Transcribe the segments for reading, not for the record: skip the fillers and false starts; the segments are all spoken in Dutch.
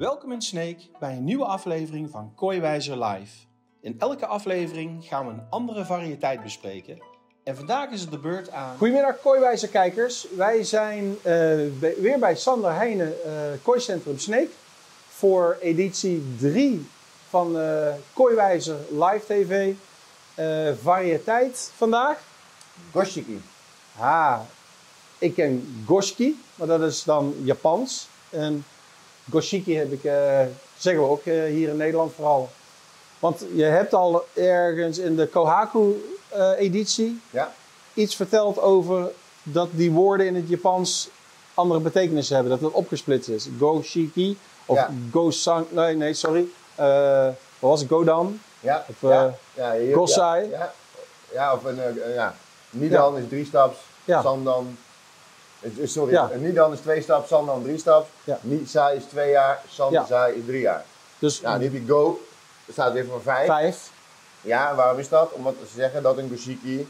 Welkom in Sneek bij een nieuwe aflevering van Koi Wijzer Live. In elke aflevering gaan we een andere variëteit bespreken. En vandaag is het de beurt aan... Goedemiddag Koi Wijzer kijkers. Wij zijn weer bij Sander Heijnen, Koi Centrum Sneek. Voor editie 3 van Koi Wijzer Live TV. Variëteit vandaag. Goshiki. Ik ken Goshiki, maar dat is dan Japans. En Goshiki heb ik, zeggen we ook hier in Nederland vooral. Want je hebt al ergens in de Kohaku-editie iets verteld over dat die woorden in het Japans andere betekenissen hebben. Dat het opgesplitst is. Goshiki of Gosan... Nee, sorry. Wat was het? Godan? Ja. Of hier, Gosai? Ja. Of een... Nidan is 3 staps. Ja. Sandan... Sorry, Nidan is 2 staps, Sandan 3 staps. Ja. Nisai is 2 jaar, Sanzai is 3 jaar. Dus, nou, nu heb je Go... Er staat weer voor 5. Ja, waarom is dat? Omdat ze zeggen dat een Goshiki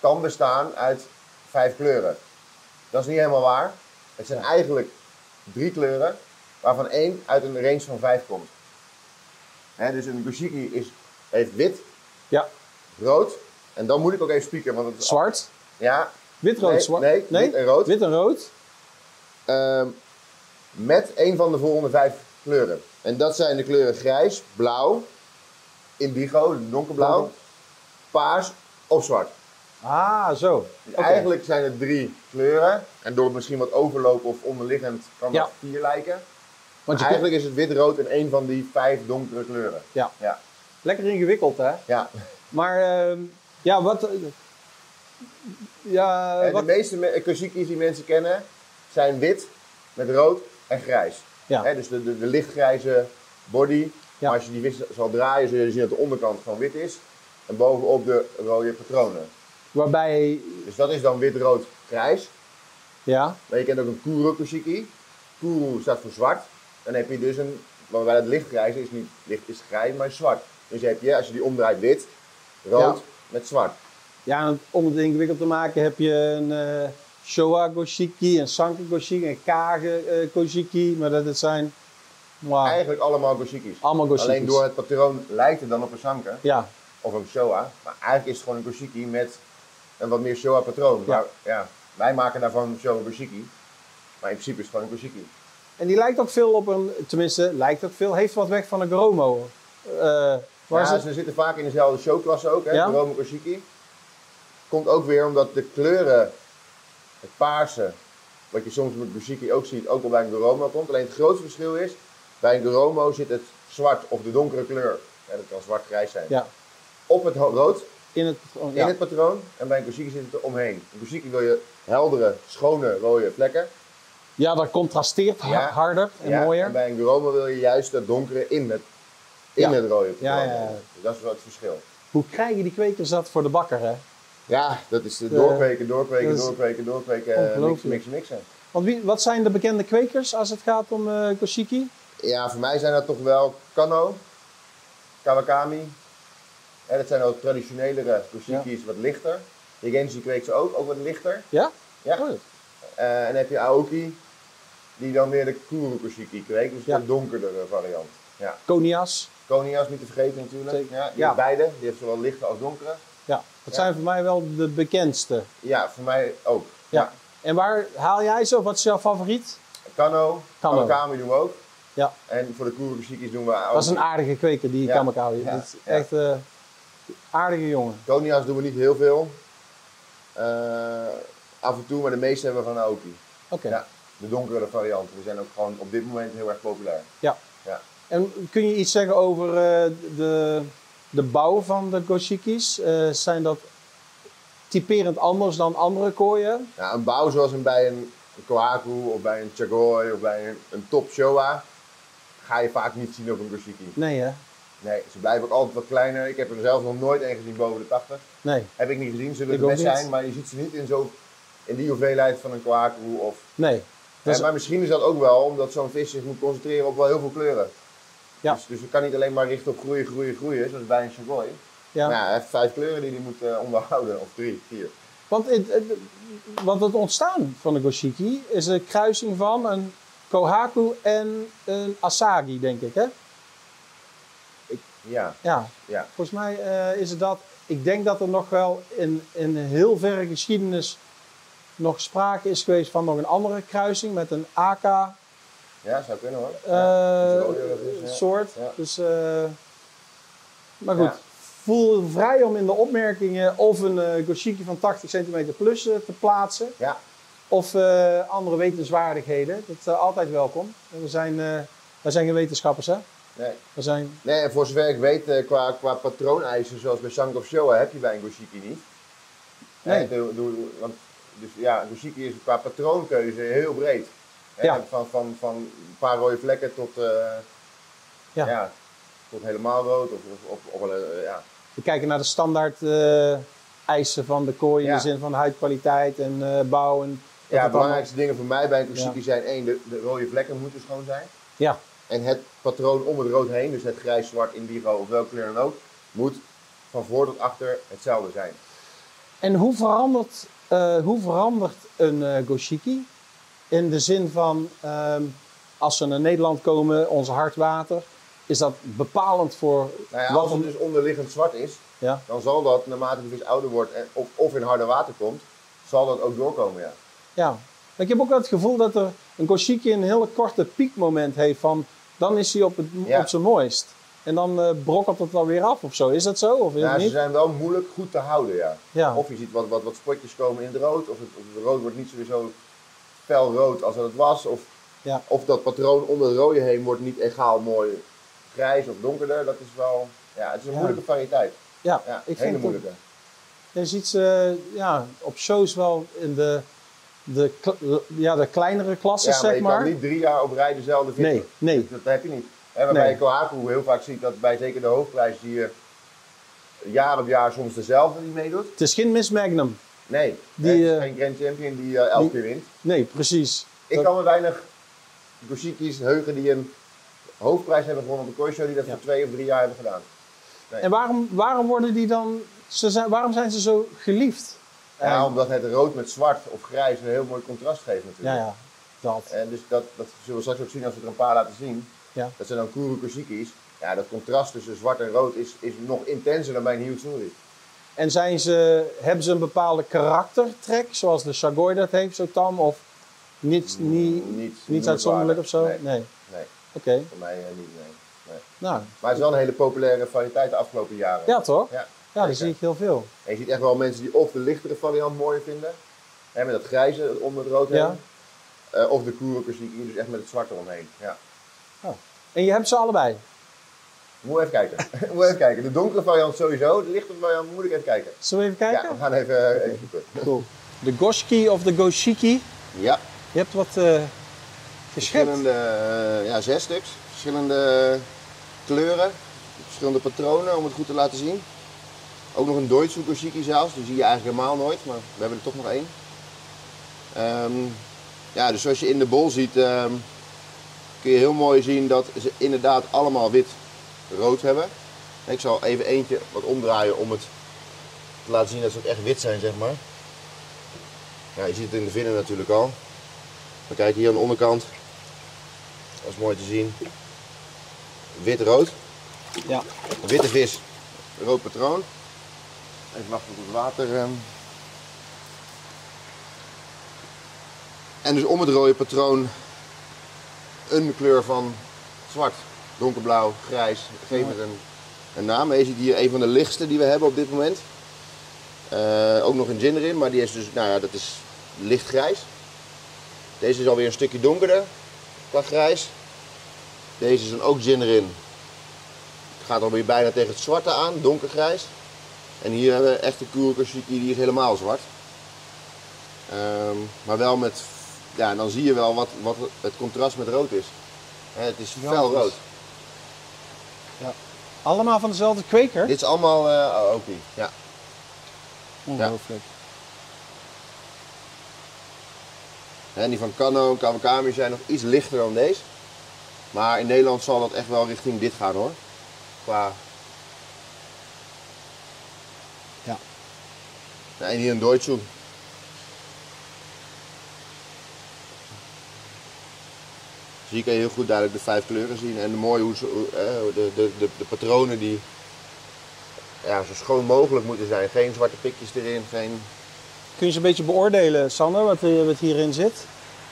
kan bestaan uit 5 kleuren. Dat is niet helemaal waar. Het zijn eigenlijk 3 kleuren, waarvan 1 uit een range van 5 komt. He, dus een Goshiki heeft wit, rood, en dan moet ik ook even spieken. Want het is zwart? Ja. Wit, rood, zwart? Nee, wit en rood. Wit en rood. Met 1 van de volgende 5 kleuren. En dat zijn de kleuren grijs, blauw, indigo, donkerblauw, paars of zwart. Ah, zo. Dus eigenlijk zijn het 3 kleuren. En door misschien wat overloop of onderliggend kan het 4 lijken. Want eigenlijk is het wit, rood en 1 van die 5 donkere kleuren. Ja. Lekker ingewikkeld, hè? Ja. Maar, de meeste Goshiki's die mensen kennen zijn wit met rood en grijs. Ja. He, dus de lichtgrijze body, maar als je die wit zal draaien, zul je zien dat de onderkant gewoon wit is. En bovenop de rode patronen. Waarbij... Dus dat is dan wit, rood, grijs. Ja. Maar je kent ook een Kuro Goshiki. Kuro staat voor zwart. Dan heb je dus een... Waarbij het lichtgrijze is niet licht is grijs, maar is zwart. Dus heb je, als je die omdraait, wit, rood met zwart. Ja, en om het ingewikkeld te maken heb je een... Shoa-Goshiki en Sanke-Goshiki en Kage-Goshiki, maar dat zijn... Eigenlijk allemaal Goshiki's. Allemaal Goshiki's. Alleen door het patroon lijkt het dan op een Sanke of een Showa, maar eigenlijk is het gewoon een Goshiki met een wat meer Showa-patroon. Ja. Ja, wij maken daarvan Showa-Goshiki, maar in principe is het gewoon een Goshiki. En die lijkt ook veel op een, tenminste lijkt ook veel, heeft wat weg van een Goromo. Ze zitten vaak in dezelfde showklasse ook, Goromo-Goshiki. Komt ook weer omdat de kleuren... Het paarse, wat je soms met Goshiki ook ziet, ook al bij een Goromo komt. Alleen het grootste verschil is, bij een Goromo zit het zwart of de donkere kleur. Ja, dat kan zwart-grijs zijn. Ja. Op het rood, in het patroon. En bij een Goshiki zit het er omheen. Een Goshiki wil je heldere, schone, rode plekken. Ja, dat contrasteert harder en mooier. En bij een Goromo wil je juist dat donkere in het rode patroon. Ja. Dus dat is wel het verschil. Hoe krijgen die kwekers dat voor de bakker, hè? Ja, dat is doorkweken, mixen. Want wat zijn de bekende kwekers als het gaat om Goshiki? Ja, voor mij zijn dat toch wel Kano, Kawakami. Ja, dat zijn ook traditionelere Goshiki's, wat lichter. De Genji kweekt ze ook wat lichter. Ja? Ja. Cool. En dan heb je Aoki, die dan weer de Kuro Goshiki kweekt, dus de donkerdere variant. Ja. Konia's niet te vergeten natuurlijk. Ja, die heeft beide, die heeft zowel lichte als donkere. Ja, dat zijn voor mij wel de bekendste. Ja, voor mij ook. Ja. En waar haal jij ze? Wat is jouw favoriet? Kano. Kawakami doen we ook. Ja. En voor de Kuro-Goshiki's doen we ook. Dat is een aardige kweker, die Kawakami. Ja. Dat is echt een aardige jongen. Konia's doen we niet heel veel. Af en toe, maar de meeste hebben we van Aoki. Oké. Ja, de donkere varianten. Die zijn ook gewoon op dit moment heel erg populair. Ja. En kun je iets zeggen over de bouw van de Goshiki's, zijn dat typerend anders dan andere kooien? Ja, een bouw zoals bij een Kohaku of bij een Chagoi of bij een top Showa ga je vaak niet zien op een Goshiki. Nee, hè? Nee, ze blijven ook altijd wat kleiner. Ik heb er zelf nog nooit één gezien boven de 80. Nee. Heb ik niet gezien, ze willen het best zijn, maar je ziet ze niet in die hoeveelheid van een Kohaku of... Nee. Maar misschien is dat ook wel omdat zo'n vis zich moet concentreren op wel heel veel kleuren. Ja. Dus je kan niet alleen maar richten op groeien, zoals bij een Chagoi. Ja. Maar hij heeft 5 kleuren die hij moet onderhouden, of 3, 4. Want het ontstaan van de Goshiki is een kruising van een Kohaku en een Asagi, denk ik, hè? Ja. Volgens mij is het dat. Ik denk dat er nog wel in heel verre geschiedenis nog sprake is geweest van nog een andere kruising met een AK. Ja, zou kunnen hoor. Soort. Ja. Dus, maar goed, voel vrij om in de opmerkingen of een Goshiki van 80 centimeter plus te plaatsen. Ja. Of andere wetenswaardigheden. Dat is altijd welkom. We zijn geen wetenschappers, hè? Nee. Nee, voor zover ik weet, qua patrooneisen, zoals bij Sanke of Showa, heb je bij een Goshiki niet. Nee. Goshiki is qua patroonkeuze heel breed. Ja. Van een paar rode vlekken tot, tot helemaal rood. We kijken naar de standaard eisen van de kooi in de zin van huidkwaliteit en bouw. En ja, de belangrijkste dingen voor mij bij een Goshiki zijn: 1, de rode vlekken moeten schoon zijn. Ja. En het patroon om het rood heen, dus het grijs, zwart, indigo of welke kleur dan ook, moet van voor tot achter hetzelfde zijn. En hoe verandert een Goshiki? In de zin van, als ze naar Nederland komen, ons hardwater, is dat bepalend voor... Nou ja, als het dus onderliggend zwart is, dan zal dat, naarmate de vis ouder wordt of in harder water komt, zal dat ook doorkomen, Ja. Ik heb ook wel het gevoel dat er een Goshiki een hele korte piekmoment heeft van... Dan is hij op zijn mooist. En dan brokkelt het dan weer af of zo. Is dat zo? Of is het niet? Ze zijn wel moeilijk goed te houden, ja. Of je ziet wat spotjes komen in het rood. Of het rood wordt niet zo felrood als dat het was. Of dat patroon onder het rode heen wordt niet egaal mooi grijs of donkerder. Dat is wel... Ja, het is een moeilijke variëteit. Ja, ik vind het moeilijke. Je ziet ze op shows wel in de kleinere klassen, zeg maar. Ja, maar je kan niet 3 jaar op rij dezelfde vissen. Nee. Dat heb je niet. Waarbij Kohaku heel vaak ziet dat bij zeker de hoofdprijs zie je jaar op jaar soms dezelfde die meedoet. Het is geen Miss Magnum. Nee, het is geen Grand Champion die elke keer wint. Nee, precies. Ik kan me weinig Goshikis heugen die een hoofdprijs hebben gewonnen op een kooishow die dat voor 2 of 3 jaar hebben gedaan. Nee. En waarom zijn ze zo geliefd? Ja, omdat het rood met zwart of grijs een heel mooi contrast geeft natuurlijk. Ja, dat. En dus dat zullen we straks ook zien als we er een paar laten zien. Ja. Dat zijn dan Kuro Goshiki's. Ja, dat contrast tussen zwart en rood is nog intenser dan bij een Hyutsuri. En hebben ze een bepaalde karaktertrek, zoals de Chagoi dat heeft, zo tam? Of niets uitzonderlijk of zo? Nee. Oké. Voor mij niet, nee. Nou, maar het is wel een hele populaire variëteit de afgelopen jaren. Ja, toch? Ja. Ja, dat zie ik heel veel. En je ziet echt wel mensen die of de lichtere variant mooier vinden, hè, met dat grijze onder het rood heen, of de Kuro-Goshiki, dus echt met het zwarte omheen. Ja. Oh. En je hebt ze allebei? Moet even kijken. De donkere variant sowieso, de lichtere variant moet ik even kijken. Zullen we even kijken? Ja, we gaan even zoeken. Cool. De Goshiki of de Goshiki? Ja. Je hebt wat geschikt. Verschillende, 6 stuks, verschillende kleuren, verschillende patronen om het goed te laten zien. Ook nog een Doitsu Goshiki zelfs, die zie je eigenlijk helemaal nooit, maar we hebben er toch nog 1. Dus zoals je in de bol ziet, kun je heel mooi zien dat ze inderdaad allemaal wit-rood hebben. Ik zal even eentje wat omdraaien om het te laten zien dat ze ook echt wit zijn, zeg maar. Ja, je ziet het in de vinnen natuurlijk al. Maar kijk hier aan de onderkant, dat is mooi te zien. Wit-rood. Ja. Witte vis, rood patroon. Even wachten tot het water. En dus om het rode patroon een kleur van zwart, donkerblauw, grijs. Geef het een naam. Je ziet hier een van de lichtste die we hebben op dit moment. Ook nog een Ginrin, maar die is dus, dat is lichtgrijs. Deze is alweer een stukje donkerder qua grijs. Deze is dan ook Ginrin. Het gaat alweer bijna tegen het zwarte aan, donkergrijs. En hier hebben we echt de Kuro Goshiki, die is helemaal zwart. Maar wel met, dan zie je wel wat het contrast met rood is. Het is fel rood. Ja. Allemaal van dezelfde kweker? Dit is allemaal Aoki, ja. Ongelooflijk. Ja. En die van Kano en Kawakami zijn nog iets lichter dan deze. Maar in Nederland zal dat echt wel richting dit gaan hoor. Qua... En hier een Doitsu. Dus hier kan je heel goed duidelijk de 5 kleuren zien en mooi hoe de patronen die ja, zo schoon mogelijk moeten zijn. Geen zwarte pikjes erin, geen... Kun je ze een beetje beoordelen, Sander, wat hierin zit?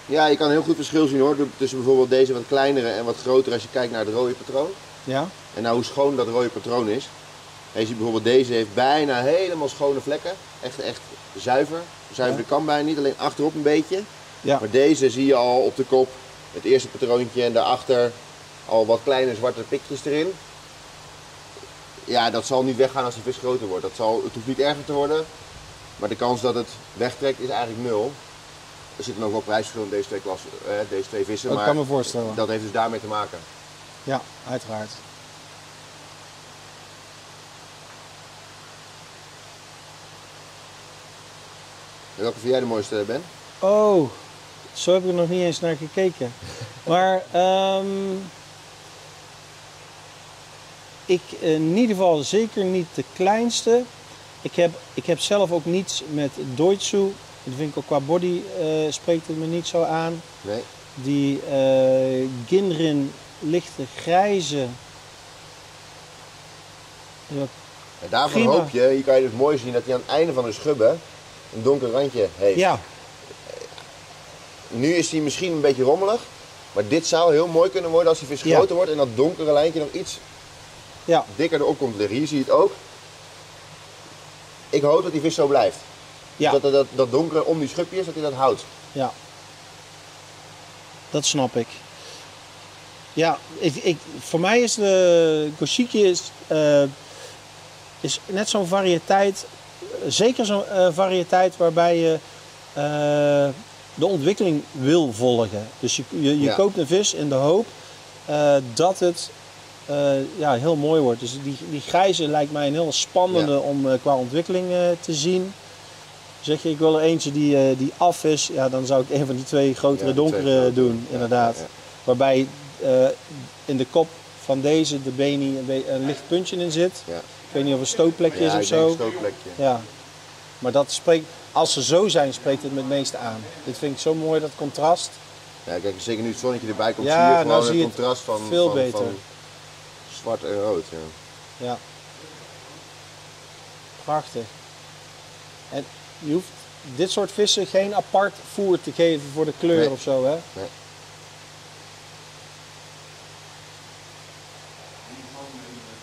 Ja, je kan heel goed verschil zien hoor, tussen bijvoorbeeld deze wat kleinere en wat grotere als je kijkt naar het rode patroon. Ja. En nou hoe schoon dat rode patroon is. En je ziet bijvoorbeeld deze heeft bijna helemaal schone vlekken. Echt zuiver. Zuiver ja. Kan bijna niet, alleen achterop een beetje. Ja. Maar deze zie je al op de kop, het eerste patroontje en daarachter al wat kleine zwarte pikjes erin. Ja, dat zal niet weggaan als de vis groter wordt. Het hoeft niet erger te worden. Maar de kans dat het wegtrekt is eigenlijk nul. Er zit nog wel prijsverschil in deze twee, deze twee vissen. Dat maar kan me voorstellen. Dat heeft dus daarmee te maken. Ja, uiteraard. En welke vind jij de mooiste, Ben? Oh, zo heb ik er nog niet eens naar gekeken. Maar ik in ieder geval zeker niet de kleinste. Ik heb zelf ook niets met Doitsu. Dat vind ik ook qua body spreekt het me niet zo aan. Nee. Die Ginrin lichte grijze. Ja, en daarvan prima. Hoop je, hier kan je dus mooi zien dat hij aan het einde van de schubben een donker randje heeft. Ja. Nu is hij misschien een beetje rommelig, maar dit zou heel mooi kunnen worden als hij vis groter wordt en dat donkere lijntje nog iets dikker erop komt liggen. Hier zie je het ook. Ik hoop dat die vis zo blijft. Ja. Dat donkere om die schubjes, dat hij dat houdt. Ja. Dat snap ik. Ja, voor mij is de Goshiki is net zo'n variëteit, zeker zo'n variëteit waarbij je de ontwikkeling wil volgen. Dus je koopt een vis in de hoop dat het heel mooi wordt. Dus die grijze lijkt mij een heel spannende om qua ontwikkeling te zien. Zeg je, ik wil er eentje die af is, ja, dan zou ik een van die twee grotere donkere doen, inderdaad. Ja, ja. Waarbij in de kop van deze, de benie, een licht puntje in zit. Ja. Ik weet niet of een stootplekje is of zo. Een stootplekje. Ja, maar dat spreekt, als ze zo zijn, spreekt het me het meest aan. Dit vind ik zo mooi, dat contrast. Ja, kijk, zeker nu het zonnetje erbij komt, zie je gewoon nou zie het contrast van, veel beter. Van zwart en rood. Ja. Ja. Prachtig. En je hoeft dit soort vissen geen apart voer te geven voor de kleur of zo, hè? Nee.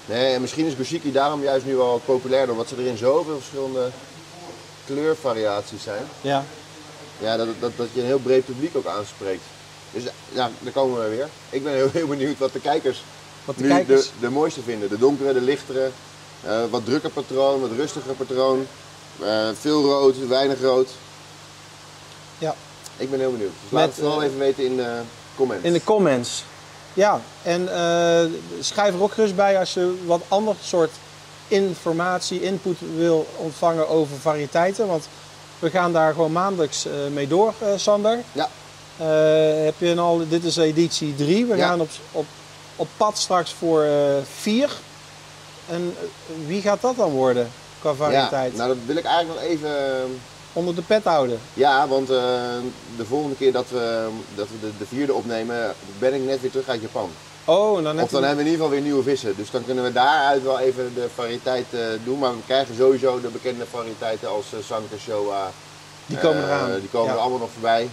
Nee, en misschien is Goshiki daarom juist nu wel populair door wat ze erin zoveel verschillende kleurvariaties zijn. Ja. Ja, dat je een heel breed publiek ook aanspreekt. Dus ja, daar komen we weer. Ik ben heel benieuwd wat de kijkers de mooiste vinden. De donkere, de lichtere, wat drukker patroon, wat rustiger patroon. Veel rood, weinig rood. Ja. Ik ben heel benieuwd. Dus laat het wel even weten in de comments. In de comments. Ja, en schrijf er ook gerust bij als je wat ander soort informatie, input wil ontvangen over variëteiten. Want we gaan daar gewoon maandelijks mee door, Sander. Ja. Dit is editie 3. We gaan op pad straks voor 4. En wie gaat dat dan worden? Qua variëteit. Ja, nou dat wil ik eigenlijk nog even... onder de pet houden. Ja, want de volgende keer dat we de 4e opnemen, ben ik net weer terug uit Japan. Oh, en dan net... Of dan hebben we in ieder geval weer nieuwe vissen. Dus dan kunnen we daaruit wel even de variëteit doen. Maar we krijgen sowieso de bekende variëteiten als Sanke, Showa. Die komen eraan. Die komen er allemaal nog voorbij.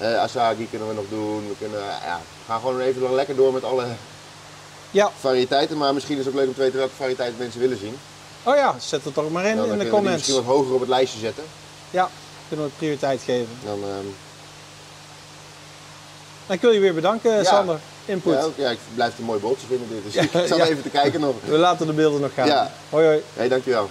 Asagi kunnen we nog doen. We kunnen, gaan gewoon even lekker door met alle variëteiten. Maar misschien is het ook leuk om te weten welke variëteiten mensen willen zien. Oh ja, zet het toch maar in de comments. Dan kunnen we misschien wat hoger op het lijstje zetten. Ja, kunnen we het prioriteit geven. Dan ik wil je weer bedanken, Sander. Input. Ja, ik blijf het een mooi bootje vinden dit. Dus ik zal even te kijken nog. We laten de beelden nog gaan. Ja. Hoi hoi. Hey, dankjewel.